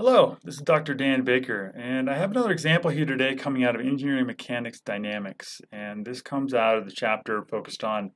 Hello, this is Dr. Dan Baker, and I have another example here today coming out of Engineering Mechanics Dynamics, and this comes out of the chapter focused on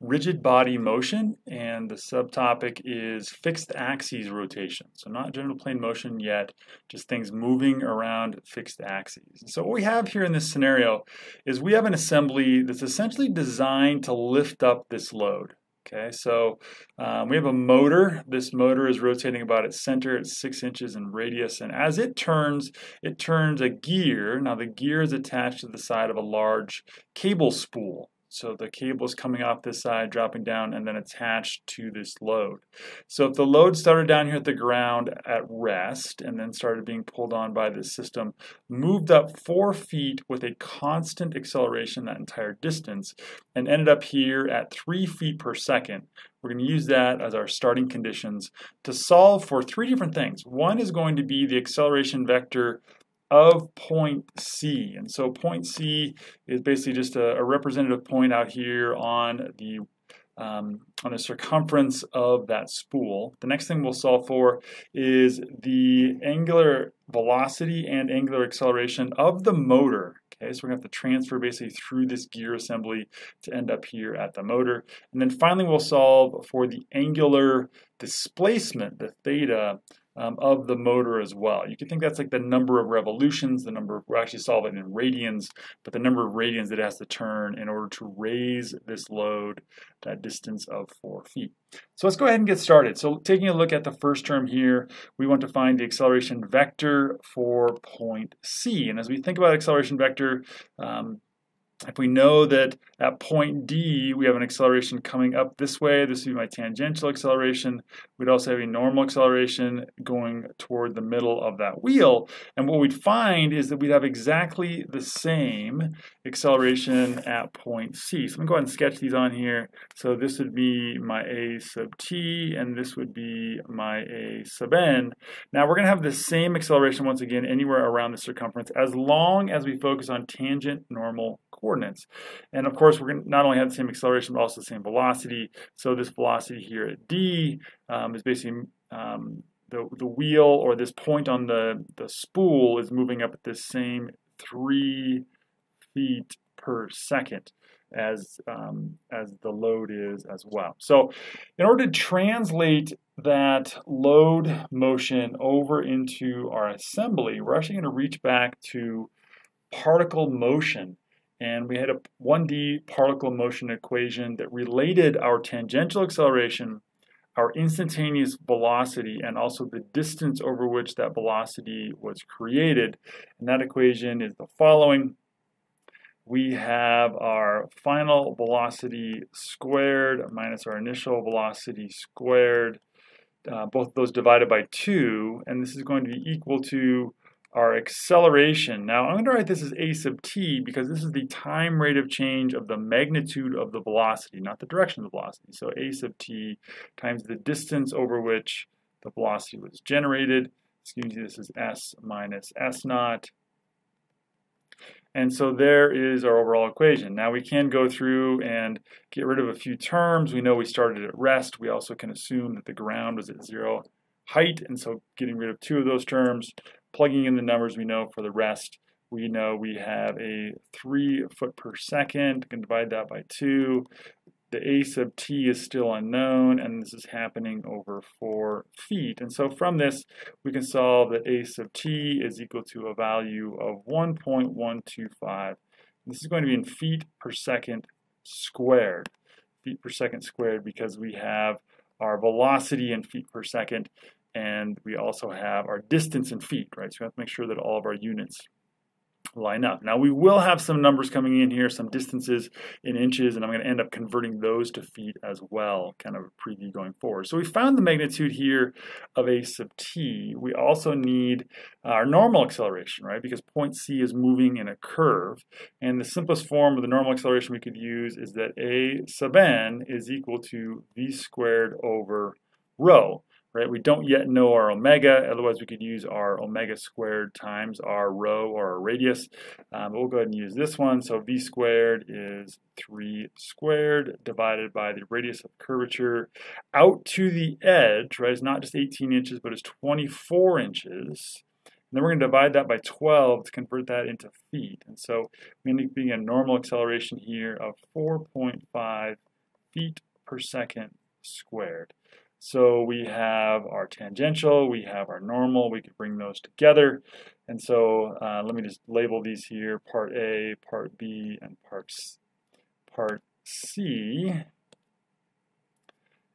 rigid body motion, and the subtopic is fixed axes rotation. So not general plane motion yet, just things moving around fixed axes. So what we have here in this scenario is we have an assembly that's essentially designed to lift up this load. Okay, so we have a motor. This motor is rotating about its center. It's 6 inches in radius. And as it turns a gear. Now, the gear is attached to the side of a large cable spool. So the cable is coming off this side, dropping down, and then attached to this load. So if the load started down here at the ground at rest and then started being pulled on by this system, moved up 4 feet with a constant acceleration that entire distance, and ended up here at 3 feet per second, we're going to use that as our starting conditions to solve for 3 different things. One is going to be the acceleration vector of point C. And so point C is basically just a representative point out here on the circumference of that spool. The next thing we'll solve for is the angular velocity and angular acceleration of the motor. Okay, so we're going to have to transfer basically through this gear assembly to end up here at the motor. And then finally we'll solve for the angular displacement, the theta, of the motor as well. You can think that's like the number of revolutions, the number of, we're actually solving it in radians, but the number of radians that it has to turn in order to raise this load to that distance of 4 feet. So let's go ahead and get started. So taking a look at the first term here, we want to find the acceleration vector for point C. And as we think about acceleration vector, if we know that at point D we have an acceleration coming up this way, this would be my tangential acceleration. We'd also have a normal acceleration going toward the middle of that wheel. And what we'd find is that we'd have exactly the same acceleration at point C. So let me go ahead and sketch these on here. So this would be my A sub t, and this would be my A sub n. Now we're going to have the same acceleration once again anywhere around the circumference as long as we focus on tangent normal coordinates. And of course, we're going to not only have the same acceleration, but also the same velocity. So this velocity here at D is basically the wheel, or this point on the spool is moving up at the same 3 feet per second as the load is as well. So in order to translate that load motion over into our assembly, we're actually going to reach back to particle motion. And we had a 1D particle motion equation that related our tangential acceleration, our instantaneous velocity, and also the distance over which that velocity was created. And that equation is the following. We have our final velocity squared minus our initial velocity squared, both of those divided by 2, and this is going to be equal to our acceleration. Now I'm going to write this as A sub t because this is the time rate of change of the magnitude of the velocity, not the direction of the velocity. So A sub t times the distance over which the velocity was generated. Excuse me, this is S minus S naught. And so there is our overall equation. Now we can go through and get rid of a few terms. We know we started at rest. We also can assume that the ground was at 0 height, and so getting rid of 2 of those terms. Plugging in the numbers we know for the rest, we know we have a 3 foot per second. We can divide that by 2. The A sub t is still unknown, and this is happening over 4 feet. And so from this, we can solve that A sub t is equal to a value of 1.125. This is going to be in feet per second squared. Feet per second squared because we have our velocity in feet per second. And we also have our distance in feet, right? So we have to make sure that all of our units line up. Now we will have some numbers coming in here, some distances in inches, and I'm going to end up converting those to feet as well, kind of a preview going forward. So we found the magnitude here of A sub t. We also need our normal acceleration, right? Because point C is moving in a curve. And the simplest form of the normal acceleration we could use is that A sub n is equal to v squared over rho. right? We don't yet know our omega, otherwise we could use our omega squared times our rho or our radius. But we'll go ahead and use this one. So v squared is 3 squared divided by the radius of curvature out to the edge, right? It's not just 18 inches, but it's 24 inches. And then we're going to divide that by 12 to convert that into feet. And so we end up being a normal acceleration here of 4.5 feet per second squared. So we have our tangential, we have our normal, we could bring those together. And so let me just label these here, part A, part B, and part C.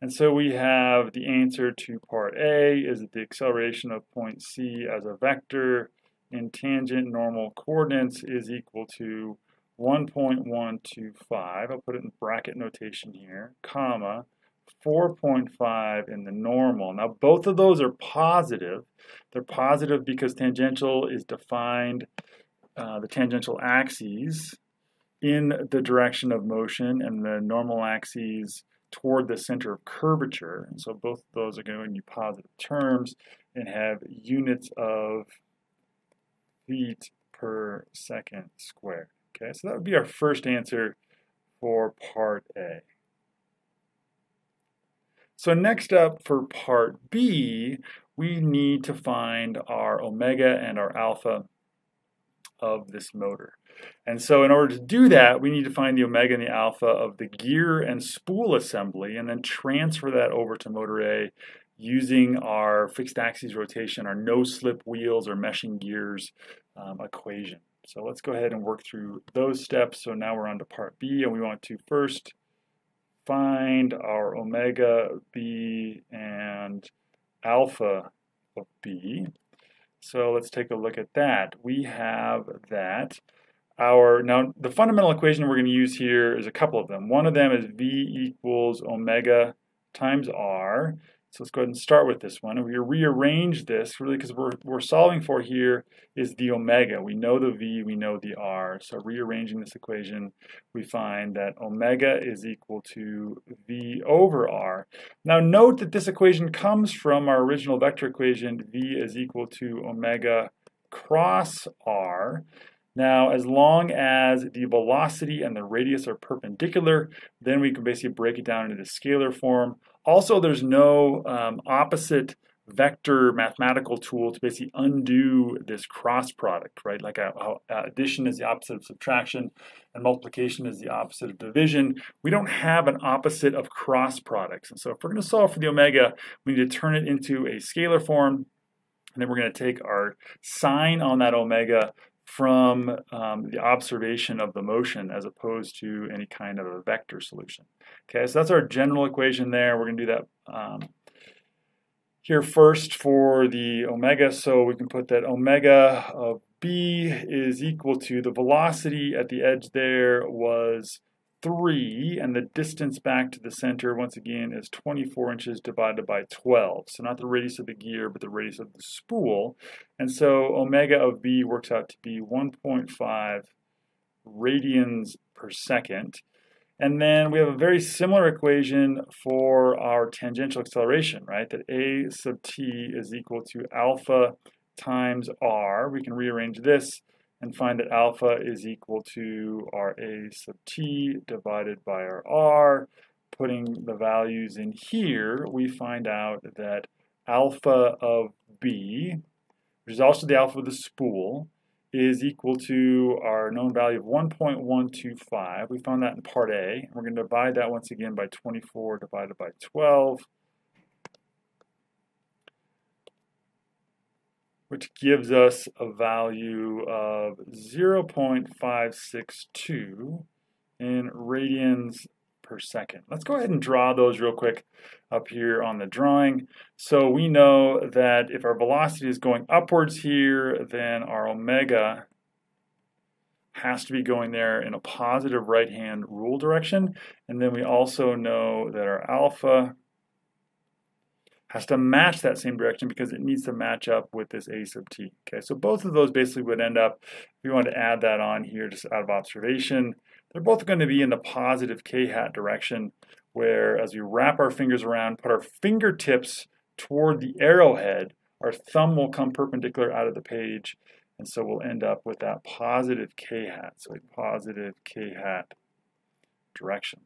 And so we have the answer to part A is that the acceleration of point C as a vector in tangent normal coordinates is equal to 1.125, I'll put it in bracket notation here, comma, 4.5 in the normal. Now both of those are positive. They're positive because tangential is defined, the tangential axes in the direction of motion and the normal axes toward the center of curvature. And so both of those are going to be positive terms and have units of feet per second squared. Okay, so that would be our first answer for part A. So next up for part B, we need to find our omega and our alpha of this motor. And so in order to do that, we need to find the omega and the alpha of the gear and spool assembly and then transfer that over to motor A using our fixed axis rotation, our no-slip wheels or meshing gears equation. So let's go ahead and work through those steps. So now we're on to part B, and we want to first find our omega B and alpha of B. So let's take a look at that. We have that. Now, the fundamental equation we're going to use here is a couple of them. One of them is V equals omega times R. So let's go ahead and start with this one. And we rearrange this, really, because we're solving for here is the omega. We know the V, we know the R. So rearranging this equation, we find that omega is equal to V over R. Now note that this equation comes from our original vector equation, V is equal to omega cross R. Now, as long as the velocity and the radius are perpendicular, then we can basically break it down into the scalar form. Also, there's no opposite vector mathematical tool to basically undo this cross product, right? Like addition is the opposite of subtraction and multiplication is the opposite of division. We don't have an opposite of cross products. And so if we're going to solve for the omega, we need to turn it into a scalar form. And then we're going to take our sign on that omega from the observation of the motion as opposed to any kind of a vector solution. Okay, so that's our general equation there. We're going to do that here first for the omega. So we can put that omega of B is equal to the velocity at the edge there was 3, and the distance back to the center once again is 24 inches divided by 12. So not the radius of the gear, but the radius of the spool. And so omega of B works out to be 1.5 radians per second. And then we have a very similar equation for our tangential acceleration, right? That A sub t is equal to alpha times r. We can rearrange this and find that alpha is equal to our A sub t divided by our r. Putting the values in here, we find out that alpha of B, which is also the alpha of the spool, is equal to our known value of 1.125. We found that in part A. We're going to divide that once again by 24 divided by 12, which gives us a value of 0.562 in radians per second. Let's go ahead and draw those real quick up here on the drawing. So we know that if our velocity is going upwards here, then our omega has to be going there in a positive right-hand rule direction. And then we also know that our alpha has to match that same direction because it needs to match up with this A sub t. Okay, so both of those basically would end up, if we wanted to add that on here just out of observation, they're both going to be in the positive K hat direction, where as we wrap our fingers around, put our fingertips toward the arrowhead, our thumb will come perpendicular out of the page, and so we'll end up with that positive K hat, so a positive K hat direction.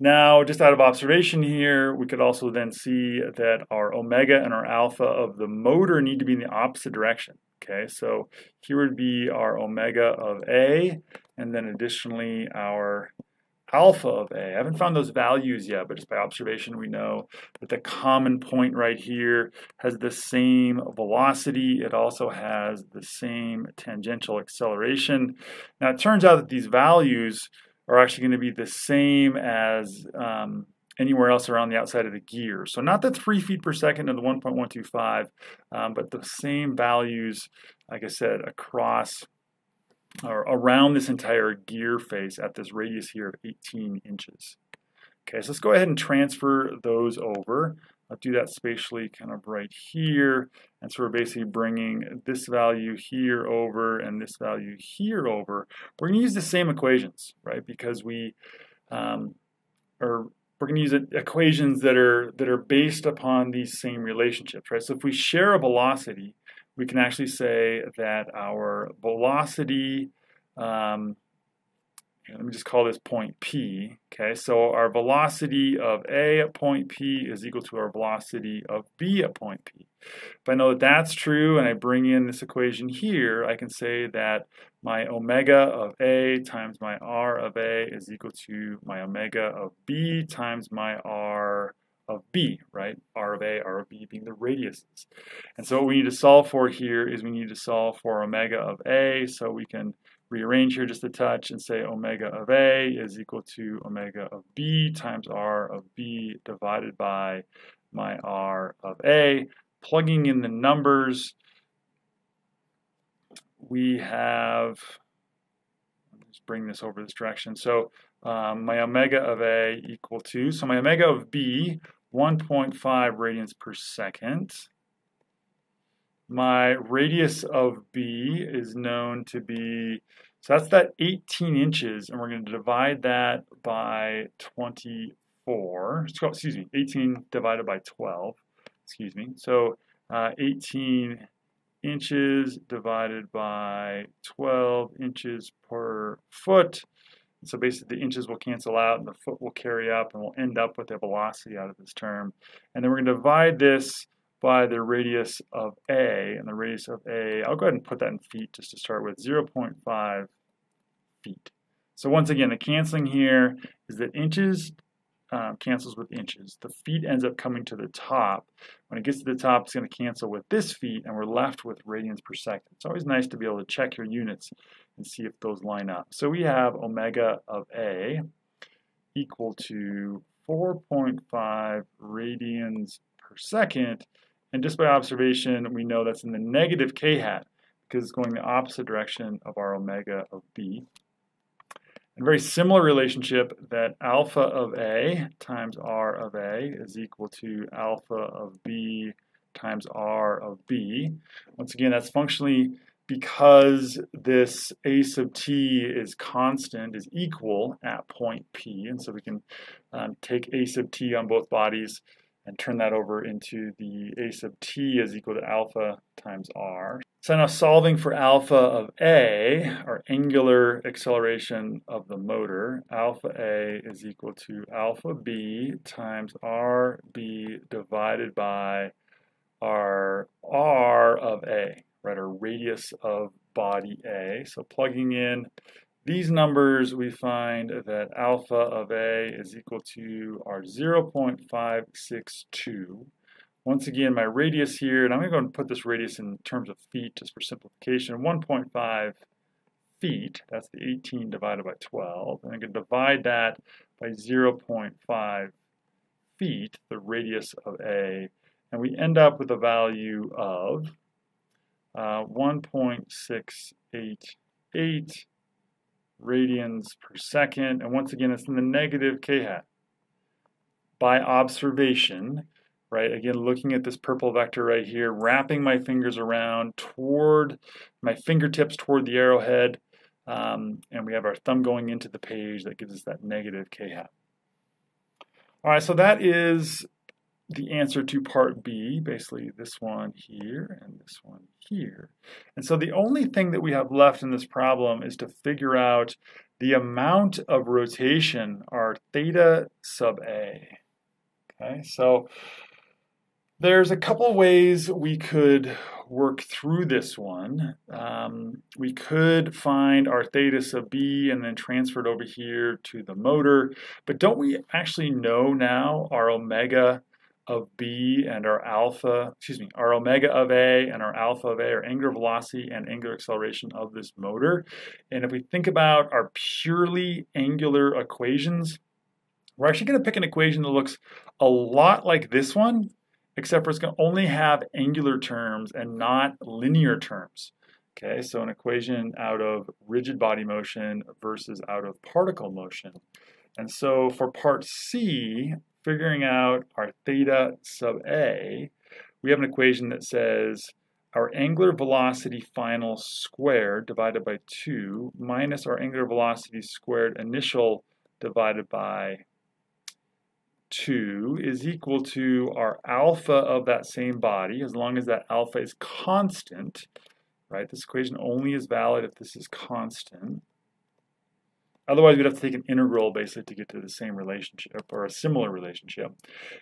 Now, just out of observation here, we could also then see that our omega and our alpha of the motor need to be in the opposite direction. Okay, so here would be our omega of A, and then additionally our alpha of A. I haven't found those values yet, but just by observation we know that the common point right here has the same velocity. It also has the same tangential acceleration. Now, it turns out that these values are actually going to be the same as anywhere else around the outside of the gear. So not the 3 feet per second and the 1.125, but the same values, like I said, across or around this entire gear face at this radius here of 18 inches. Okay, so let's go ahead and transfer those over. I'll do that spatially kind of right here. And so we're basically bringing this value here over and this value here over. We're going to use the same equations, right? Because we're going to use equations that are based upon these same relationships, right? So if we share a velocity, we can actually say that our velocity, let me just call this point P, okay? So our velocity of A at point P is equal to our velocity of B at point P. If I know that that's true and I bring in this equation here, I can say that my omega of A times my R of A is equal to my omega of B times my R of B, right? R of A, R of B being the radiuses. And so what we need to solve for here is we need to solve for omega of A, so we can rearrange here just a touch and say omega of A is equal to omega of B times R of B divided by my R of A. Plugging in the numbers, we have, let's bring this over this direction. So my omega of A equal to, so my omega of B, 1.5 radians per second. My radius of B is known to be, so that's that 18 inches, and we're going to divide that by 24. Excuse me, 18 divided by 12. Excuse me. So 18 inches divided by 12 inches per foot. So basically the inches will cancel out and the foot will carry up, and we'll end up with a velocity out of this term. And then we're going to divide this by the radius of A, and the radius of A, I'll go ahead and put that in feet just to start with, 0.5 feet. So once again, the canceling here is that inches cancels with inches. The feet ends up coming to the top. When it gets to the top, it's going to cancel with this feet, and we're left with radians per second. It's always nice to be able to check your units and see if those line up. So we have omega of A equal to 4.5 radians per second. And just by observation, we know that's in the negative K hat because it's going the opposite direction of our omega of B. A very similar relationship that alpha of A times R of A is equal to alpha of B times R of B. Once again, that's functionally because this A sub t is constant, is equal at point P, and so we can take A sub t on both bodies and turn that over into the A sub t is equal to alpha times r. So now solving for alpha of A, our angular acceleration of the motor, alpha A is equal to alpha B times RB divided by our R of A, right, our radius of body A. So plugging in these numbers, we find that alpha of A is equal to our 0.562. Once again, my radius here, and I'm going to go and put this radius in terms of feet just for simplification, 1.5 feet, that's the 18 divided by 12, and I can divide that by 0.5 feet, the radius of A, and we end up with a value of 1.688 radians per second, and once again, it's in the negative K hat. By observation, right, again, looking at this purple vector right here, wrapping my fingers around toward my fingertips toward the arrowhead, and we have our thumb going into the page. That gives us that negative K hat. All right, so that is the answer to part B, basically this one here and this one here. And so the only thing that we have left in this problem is to figure out the amount of rotation, our theta sub A. Okay, so there's a couple ways we could work through this one. We could find our theta sub B and then transfer it over here to the motor. But don't we actually know now our omega of B and our alpha, excuse me, our omega of A and our alpha of A, our angular velocity and angular acceleration of this motor? And if we think about our purely angular equations, we're actually going to pick an equation that looks a lot like this one, except for it's going to only have angular terms and not linear terms. Okay, so an equation out of rigid body motion versus out of particle motion. And so for part C, figuring out our theta sub A, we have an equation that says our angular velocity final squared divided by 2 minus our angular velocity squared initial divided by 2 is equal to our alpha of that same body, as long as that alpha is constant, right? This equation only is valid if this is constant. Otherwise, we'd have to take an integral, basically, to get to the same relationship, or a similar relationship.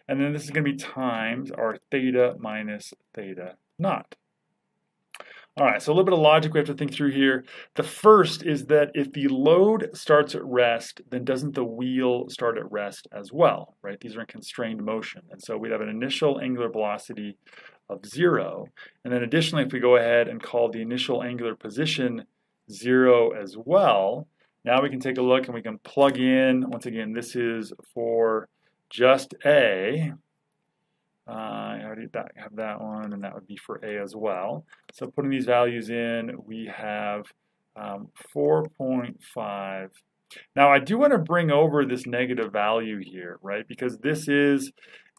And then this is going to be times our theta minus theta naught. All right, so a little bit of logic we have to think through here. The first is that if the load starts at rest, then doesn't the wheel start at rest as well, right? These are in constrained motion. And so we'd have an initial angular velocity of 0. And then additionally, if we go ahead and call the initial angular position 0 as well, now we can take a look and we can plug in, once again, this is for just A. I already have that one, and that would be for A as well. So putting these values in, we have 4.5. Now I do want to bring over this negative value here, right? Because this is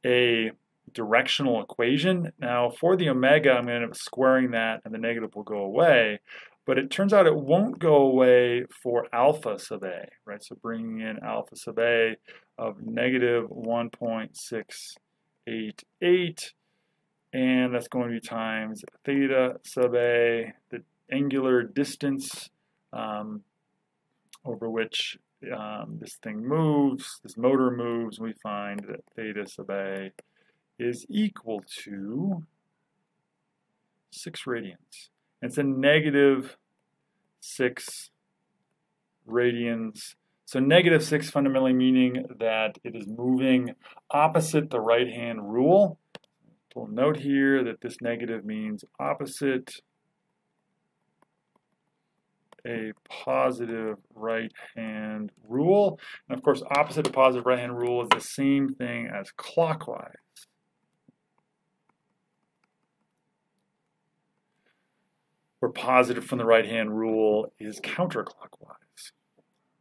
a directional equation. Now for the omega, I'm going to end up squaring that, and the negative will go away. But it turns out it won't go away for alpha sub A, right? So bringing in alpha sub A of negative 1.688, and that's going to be times theta sub A, the angular distance over which this thing moves, this motor moves. We find that theta sub A is equal to 6 radians. It's a negative 6 radians. So negative 6 fundamentally meaning that it is moving opposite the right-hand rule. We'll note here that this negative means opposite a positive right-hand rule. And of course, opposite a positive right-hand rule is the same thing as clockwise. Where positive from the right-hand rule is counterclockwise.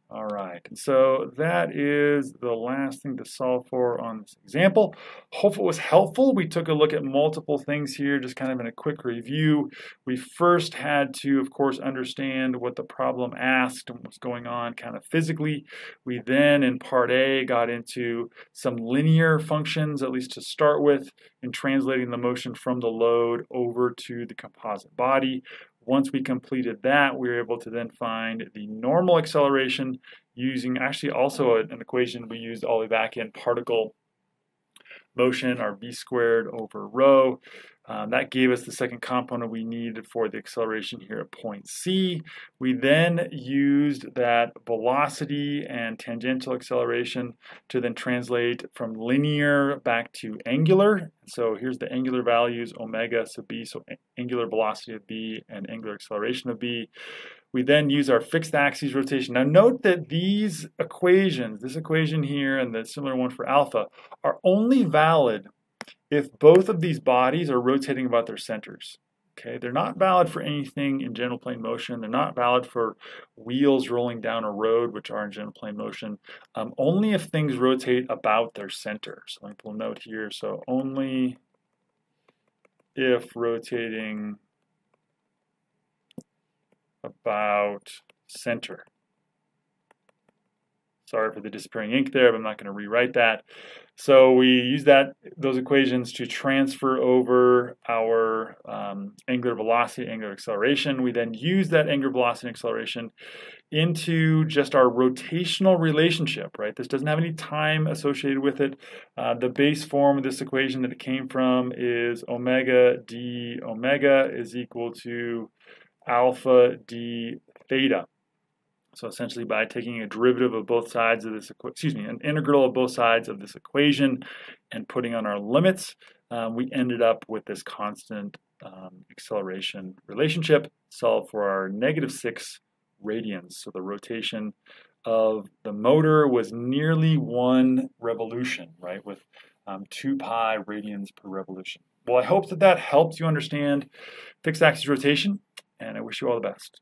All right, and so that is the last thing to solve for on this example. Hope it was helpful. We took a look at multiple things here, just kind of in a quick review. We first had to, of course, understand what the problem asked and what's going on kind of physically. We then, in part A, got into some linear functions, at least to start with, in translating the motion from the load over to the composite body. Once we completed that, we were able to then find the normal acceleration using actually also an equation we used all the way back in particle motion, our b squared over rho. That gave us the second component we needed for the acceleration here at point C. We then used that velocity and tangential acceleration to then translate from linear back to angular. So here's the angular values, omega sub b, so angular velocity of b and angular acceleration of b. We then use our fixed axis rotation. Now note that these equations, this equation here and the similar one for alpha, are only valid if both of these bodies are rotating about their centers. Okay, they're not valid for anything in general plane motion. They're not valid for wheels rolling down a road, which are in general plane motion. Only if things rotate about their center. So like we'll note here, so only if rotating about center. Sorry for the disappearing ink there, but I'm not going to rewrite that. So we use those equations to transfer over our angular velocity, angular acceleration. We then use that angular velocity and acceleration into just our rotational relationship, right? This doesn't have any time associated with it. The base form of this equation that it came from is omega d omega is equal to alpha d theta. So essentially by taking a derivative of both sides of this, an integral of both sides of this equation and putting on our limits, we ended up with this constant acceleration relationship solved for our -6 radians. So the rotation of the motor was nearly 1 revolution, right, with 2 pi radians per revolution. Well, I hope that helped you understand fixed axis rotation, and I wish you all the best.